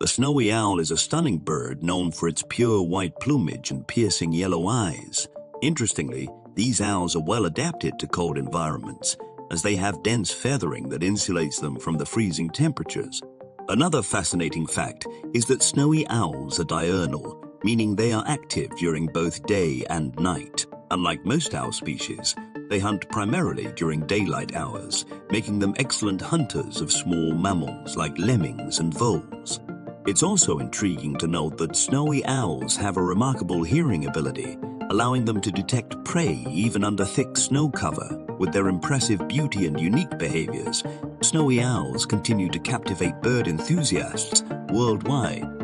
The snowy owl is a stunning bird known for its pure white plumage and piercing yellow eyes. Interestingly, these owls are well adapted to cold environments, as they have dense feathering that insulates them from the freezing temperatures. Another fascinating fact is that snowy owls are diurnal, meaning they are active during both day and night. Unlike most owl species, they hunt primarily during daylight hours, making them excellent hunters of small mammals like lemmings and voles. It's also intriguing to note that snowy owls have a remarkable hearing ability, allowing them to detect prey even under thick snow cover. With their impressive beauty and unique behaviors, snowy owls continue to captivate bird enthusiasts worldwide.